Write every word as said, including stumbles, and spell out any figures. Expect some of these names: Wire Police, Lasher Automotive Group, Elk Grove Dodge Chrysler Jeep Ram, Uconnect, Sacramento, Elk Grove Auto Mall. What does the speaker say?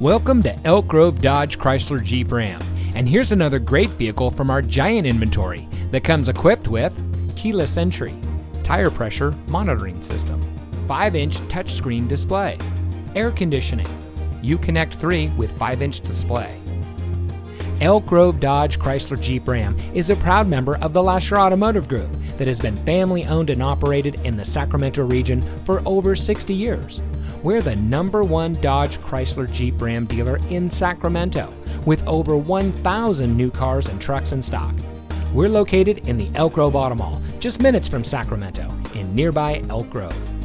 Welcome to Elk Grove Dodge Chrysler Jeep Ram, and here's another great vehicle from our giant inventory that comes equipped with keyless entry, tire pressure monitoring system, five inch touchscreen display, air conditioning, Uconnect three with five inch display. Elk Grove Dodge Chrysler Jeep Ram is a proud member of the Lasher Automotive Group that has been family owned and operated in the Sacramento region for over sixty years. We're the number one Dodge Chrysler Jeep Ram dealer in Sacramento, with over one thousand new cars and trucks in stock. We're located in the Elk Grove Auto Mall, just minutes from Sacramento, in nearby Elk Grove.